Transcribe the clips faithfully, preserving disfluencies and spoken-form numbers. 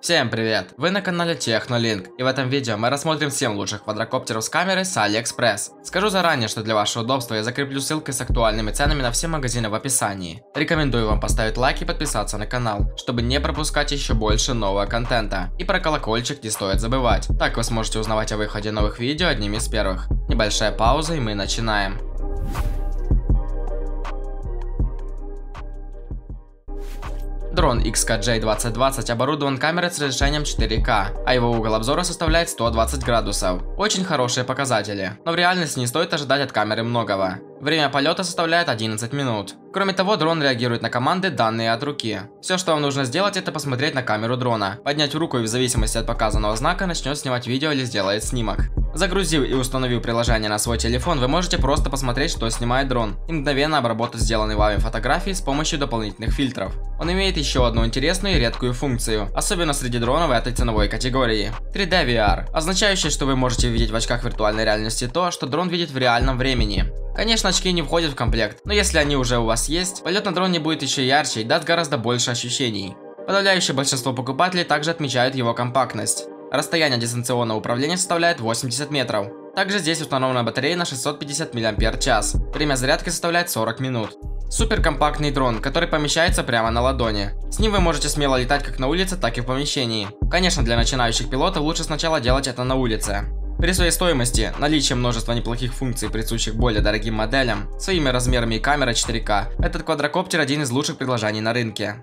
Всем привет! Вы на канале TechnoLink, и в этом видео мы рассмотрим семь лучших квадрокоптеров с камерой с AliExpress. Скажу заранее, что для вашего удобства я закреплю ссылки с актуальными ценами на все магазины в описании. Рекомендую вам поставить лайк и подписаться на канал, чтобы не пропускать еще больше нового контента. И про колокольчик не стоит забывать, так вы сможете узнавать о выходе новых видео одним из первых. Небольшая пауза, и мы начинаем. Дрон икс кей джей двадцать двадцать оборудован камерой с разрешением четыре ка, а его угол обзора составляет сто двадцать градусов. Очень хорошие показатели, но в реальности не стоит ожидать от камеры многого. Время полета составляет одиннадцать минут. Кроме того, дрон реагирует на команды, данные от руки. Все, что вам нужно сделать, это посмотреть на камеру дрона, поднять руку и в зависимости от показанного знака начнет снимать видео или сделает снимок. Загрузив и установив приложение на свой телефон, вы можете просто посмотреть, что снимает дрон, и мгновенно обработать сделанные вами фотографии с помощью дополнительных фильтров. Он имеет еще одну интересную и редкую функцию, особенно среди дронов этой ценовой категории. три дэ ви ар, означающее, что вы можете видеть в очках виртуальной реальности то, что дрон видит в реальном времени. Конечно, очки не входят в комплект, но если они уже у вас есть, полет на дроне будет еще ярче и даст гораздо больше ощущений. Подавляющее большинство покупателей также отмечают его компактность. Расстояние дистанционного управления составляет восемьдесят метров. Также здесь установлена батарея на шестьсот пятьдесят миллиампер-часов. Время зарядки составляет сорок минут. Суперкомпактный дрон, который помещается прямо на ладони. С ним вы можете смело летать как на улице, так и в помещении. Конечно, для начинающих пилотов лучше сначала делать это на улице. При своей стоимости, наличии множества неплохих функций, присущих более дорогим моделям, своими размерами и камерой четыре ка, этот квадрокоптер один из лучших предложений на рынке.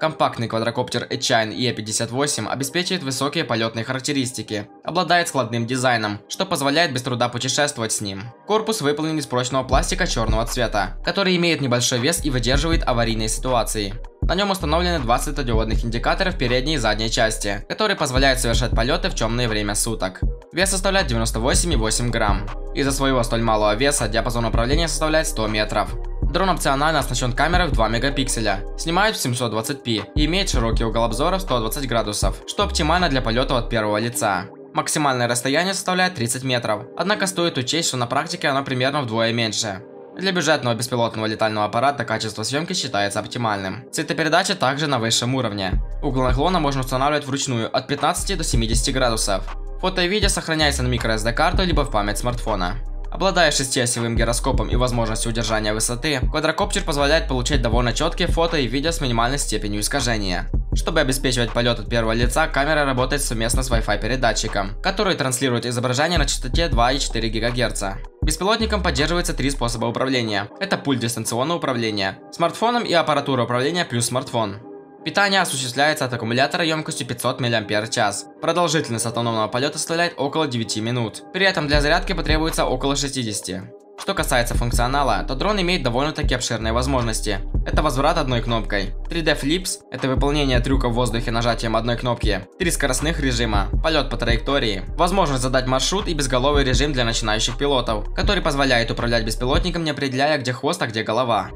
Компактный квадрокоптер Eachine и пятьдесят восемь обеспечивает высокие полетные характеристики, обладает складным дизайном, что позволяет без труда путешествовать с ним. Корпус выполнен из прочного пластика черного цвета, который имеет небольшой вес и выдерживает аварийные ситуации. На нем установлены два светодиодных индикатора в передней и задней части, которые позволяют совершать полеты в темное время суток. Вес составляет девяносто восемь и восемь грамм. Из-за своего столь малого веса диапазон управления составляет сто метров. Дрон опционально оснащен камерой в два мегапикселя, снимает в семьсот двадцать пэ и имеет широкий угол обзора в сто двадцать градусов, что оптимально для полета от первого лица. Максимальное расстояние составляет тридцать метров, однако стоит учесть, что на практике оно примерно вдвое меньше. Для бюджетного беспилотного летального аппарата качество съемки считается оптимальным. Цветопередача также на высшем уровне. Угол наклона можно устанавливать вручную от пятнадцати до семидесяти градусов. Фото и видео сохраняется на microSD-карту либо в память смартфона. Обладая шестиосевым гироскопом и возможностью удержания высоты, квадрокоптер позволяет получать довольно четкие фото и видео с минимальной степенью искажения. Чтобы обеспечивать полет от первого лица, камера работает совместно с Wi-Fi передатчиком, который транслирует изображение на частоте два и четыре гигагерца. Беспилотником поддерживается три способа управления. Это пульт дистанционного управления, смартфоном и аппаратура управления плюс смартфон. Питание осуществляется от аккумулятора емкостью пятьсот миллиампер-часов. Продолжительность автономного полета составляет около девяти минут. При этом для зарядки потребуется около шестидесяти. Что касается функционала, то дрон имеет довольно-таки обширные возможности. Это возврат одной кнопкой, три дэ флипс – это выполнение трюка в воздухе нажатием одной кнопки, три скоростных режима, полет по траектории, возможность задать маршрут и безголовый режим для начинающих пилотов, который позволяет управлять беспилотником, не определяя, где хвост, а где голова.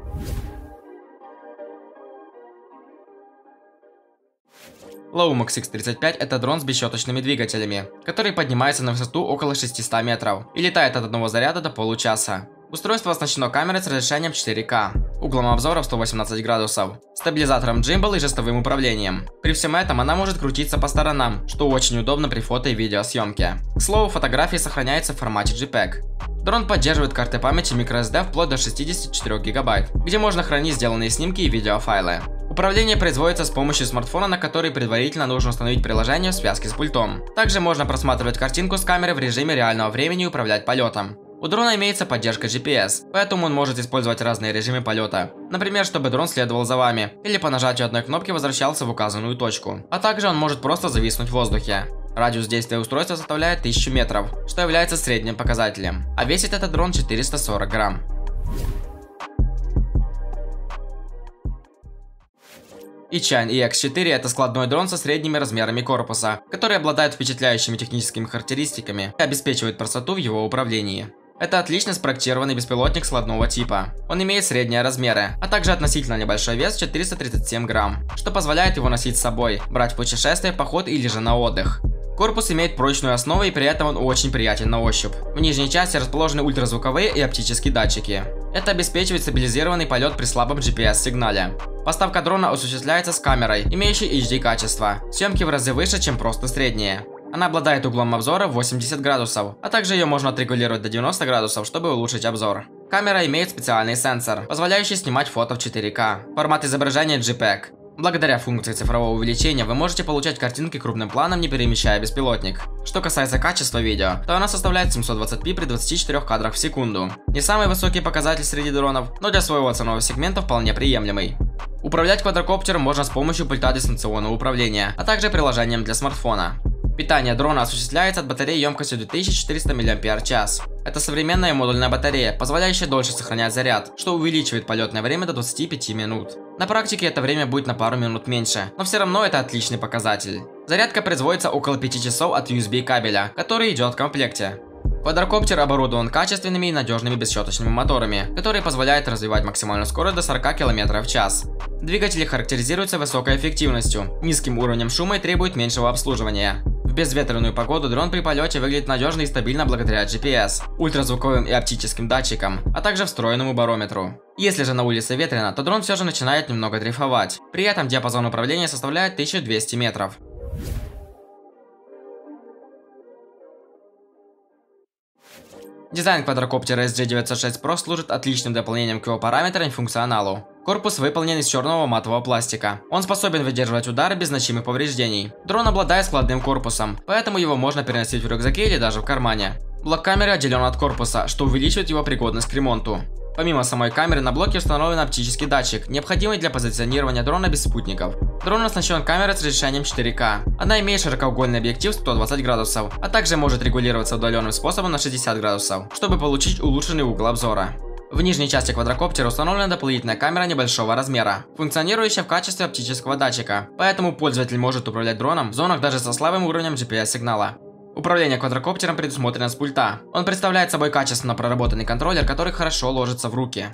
лаумокс икс тридцать пять – это дрон с бесщеточными двигателями, который поднимается на высоту около шестисот метров и летает от одного заряда до получаса. Устройство оснащено камерой с разрешением четыре ка, углом обзора в сто восемнадцать градусов, стабилизатором gimbal и жестовым управлением. При всем этом она может крутиться по сторонам, что очень удобно при фото и видеосъемке. К слову, фотографии сохраняются в формате джей пег. Дрон поддерживает карты памяти microSD вплоть до шестидесяти четырёх гигабайт, где можно хранить сделанные снимки и видеофайлы. Управление производится с помощью смартфона, на который предварительно нужно установить приложение в связке с пультом. Также можно просматривать картинку с камеры в режиме реального времени и управлять полетом. У дрона имеется поддержка джи пи эс, поэтому он может использовать разные режимы полета. Например, чтобы дрон следовал за вами, или по нажатию одной кнопки возвращался в указанную точку. А также он может просто зависнуть в воздухе. Радиус действия устройства составляет тысячу метров, что является средним показателем. А весит этот дрон четыреста сорок грамм. Eachine и экс четыре – это складной дрон со средними размерами корпуса, который обладает впечатляющими техническими характеристиками и обеспечивает простоту в его управлении. Это отлично спроектированный беспилотник складного типа. Он имеет средние размеры, а также относительно небольшой вес – четыреста тридцать семь грамм, что позволяет его носить с собой, брать в путешествие, поход или же на отдых. Корпус имеет прочную основу и при этом он очень приятен на ощупь. В нижней части расположены ультразвуковые и оптические датчики. Это обеспечивает стабилизированный полет при слабом джи пи эс-сигнале. Поставка дрона осуществляется с камерой, имеющей эйч ди-качество. Съемки в разы выше, чем просто средние. Она обладает углом обзора восемьдесят градусов, а также ее можно отрегулировать до девяноста градусов, чтобы улучшить обзор. Камера имеет специальный сенсор, позволяющий снимать фото в четыре ка. Формат изображения JPEG. Благодаря функции цифрового увеличения вы можете получать картинки крупным планом, не перемещая беспилотник. Что касается качества видео, то она составляет семьсот двадцать пи при двадцати четырёх кадрах в секунду. Не самый высокий показатель среди дронов, но для своего ценового сегмента вполне приемлемый. Управлять квадрокоптером можно с помощью пульта дистанционного управления, а также приложением для смартфона. Питание дрона осуществляется от батареи емкостью две тысячи четыреста миллиампер-часов. Это современная модульная батарея, позволяющая дольше сохранять заряд, что увеличивает полетное время до двадцати пяти минут. На практике это время будет на пару минут меньше, но все равно это отличный показатель. Зарядка производится около пяти часов от ю эс би кабеля, который идет в комплекте. Квадрокоптер оборудован качественными и надежными бесщеточными моторами, которые позволяют развивать максимальную скорость до сорока километров в час. Двигатели характеризуются высокой эффективностью, низким уровнем шума и требуют меньшего обслуживания. В безветренную погоду дрон при полете выглядит надежно и стабильно благодаря джи пи эс, ультразвуковым и оптическим датчикам, а также встроенному барометру. Если же на улице ветрено, то дрон все же начинает немного дрейфовать. При этом диапазон управления составляет тысячу двести метров. Дизайн квадрокоптера эс джи девятьсот шесть про служит отличным дополнением к его параметрам и функционалу. Корпус выполнен из черного матового пластика. Он способен выдерживать удары без значимых повреждений. Дрон обладает складным корпусом, поэтому его можно переносить в рюкзаке или даже в кармане. Блок камеры отделен от корпуса, что увеличивает его пригодность к ремонту. Помимо самой камеры на блоке установлен оптический датчик, необходимый для позиционирования дрона без спутников. Дрон оснащен камерой с разрешением четыре ка. Она имеет широкоугольный объектив сто двадцать градусов, а также может регулироваться удаленным способом на шестьдесят градусов, чтобы получить улучшенный угол обзора. В нижней части квадрокоптера установлена дополнительная камера небольшого размера, функционирующая в качестве оптического датчика, поэтому пользователь может управлять дроном в зонах даже со слабым уровнем джи пи эс-сигнала. Управление квадрокоптером предусмотрено с пульта. Он представляет собой качественно проработанный контроллер, который хорошо ложится в руки.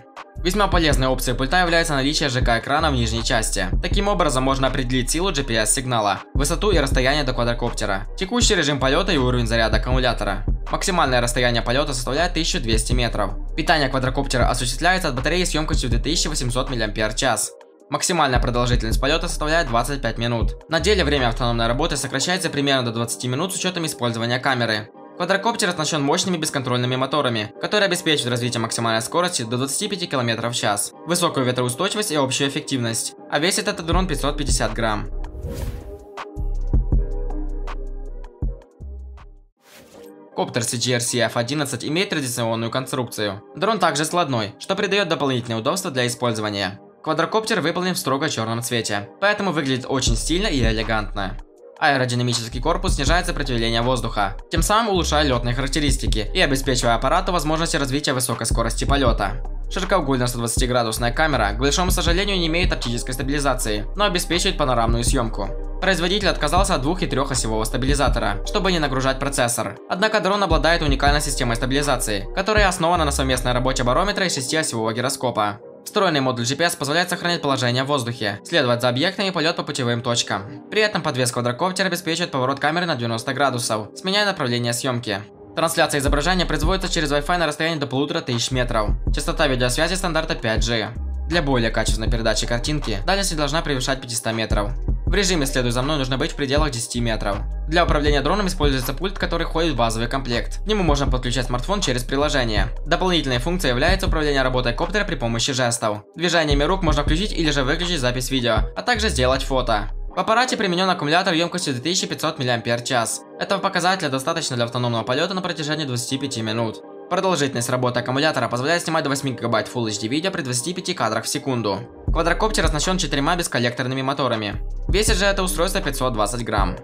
Весьма полезной опцией пульта является наличие жэ ка экрана в нижней части. Таким образом можно определить силу джи пи эс-сигнала, высоту и расстояние до квадрокоптера, текущий режим полета и уровень заряда аккумулятора. Максимальное расстояние полета составляет тысячу двести метров. Питание квадрокоптера осуществляется от батареи с емкостью две тысячи восемьсот миллиампер-часов. Максимальная продолжительность полета составляет двадцать пять минут. На деле время автономной работы сокращается примерно до двадцати минут с учетом использования камеры. Квадрокоптер оснащен мощными бесконтрольными моторами, которые обеспечивают развитие максимальной скорости до двадцати пяти километров в час, высокую ветроустойчивость и общую эффективность. А весит этот дрон пятьсот пятьдесят грамм. Коптер эс джей ар си эф одиннадцать имеет традиционную конструкцию. Дрон также складной, что придает дополнительное удобство для использования. Квадрокоптер выполнен в строго черном цвете, поэтому выглядит очень стильно и элегантно. Аэродинамический корпус снижает сопротивление воздуха, тем самым улучшая летные характеристики и обеспечивая аппарату возможность развития высокой скорости полета. Широкоугольная сто двадцатиградусная камера, к большому сожалению, не имеет оптической стабилизации, но обеспечивает панорамную съемку. Производитель отказался от двух- и трехосевого стабилизатора, чтобы не нагружать процессор. Однако дрон обладает уникальной системой стабилизации, которая основана на совместной работе барометра и шестиосевого гироскопа. Встроенный модуль джи пи эс позволяет сохранять положение в воздухе, следовать за объектами и полет по путевым точкам. При этом подвес квадрокоптера обеспечивает поворот камеры на девяносто градусов, сменяя направление съемки. Трансляция изображения производится через Wi-Fi на расстоянии до полутора тысяч метров. Частота видеосвязи стандарта пять джи. Для более качественной передачи картинки дальность не должна превышать пятисот метров. В режиме «Следуй за мной» нужно быть в пределах десяти метров. Для управления дроном используется пульт, который входит в базовый комплект. К нему можно подключать смартфон через приложение. Дополнительной функцией является управление работой коптера при помощи жестов. Движениями рук можно включить или же выключить запись видео, а также сделать фото. В аппарате применен аккумулятор емкостью две тысячи пятьсот миллиампер-часов. Этого показателя достаточно для автономного полета на протяжении двадцати пяти минут. Продолжительность работы аккумулятора позволяет снимать до восьми гигабайт фулл эйч ди видео при двадцати пяти кадрах в секунду. Квадрокоптер оснащен четырьмя бесколлекторными моторами. Весит же это устройство пятьсот двадцать грамм.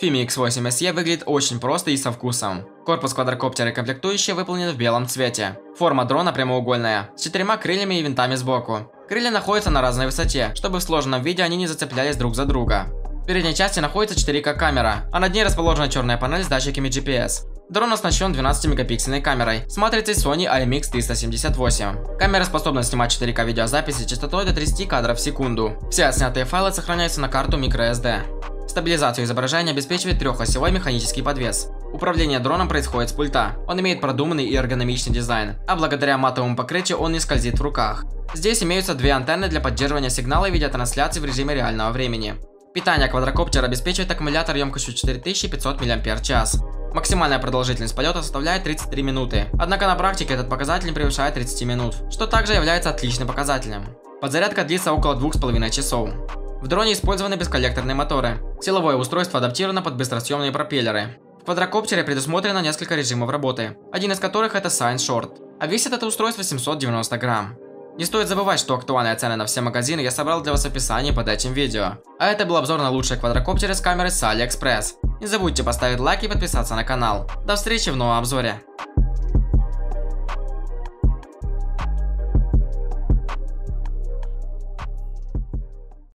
фими икс восемь эс и выглядит очень просто и со вкусом. Корпус квадрокоптера и комплектующие выполнены в белом цвете. Форма дрона прямоугольная, с четырьмя крыльями и винтами сбоку. Крылья находятся на разной высоте, чтобы в сложенном виде они не зацеплялись друг за друга. В передней части находится четыре ка камера, а над ней расположена черная панель с датчиками джи пи эс. Дрон оснащен двенадцатимегапиксельной камерой с матрицей Sony ай эм икс триста семьдесят восемь. Камера способна снимать четыре ка видеозаписи частотой до тридцати кадров в секунду. Все отснятые файлы сохраняются на карту microSD. Стабилизацию изображения обеспечивает трехосевой механический подвес. Управление дроном происходит с пульта. Он имеет продуманный и эргономичный дизайн, а благодаря матовому покрытию он не скользит в руках. Здесь имеются две антенны для поддерживания сигнала и видеотрансляции в режиме реального времени. Питание квадрокоптера обеспечивает аккумулятор емкостью четыре тысячи пятьсот мАч. Максимальная продолжительность полета составляет тридцать три минуты, однако на практике этот показатель не превышает тридцати минут, что также является отличным показателем. Подзарядка длится около двух с половиной часов. В дроне использованы бесколлекторные моторы. Силовое устройство адаптировано под быстросъемные пропеллеры. В квадрокоптере предусмотрено несколько режимов работы, один из которых это Science Short, а весит это устройство семьсот девяносто грамм. Не стоит забывать, что актуальные цены на все магазины я собрал для вас в описании под этим видео. А это был обзор на лучшие квадрокоптеры с камерой с AliExpress. Не забудьте поставить лайк и подписаться на канал. До встречи в новом обзоре.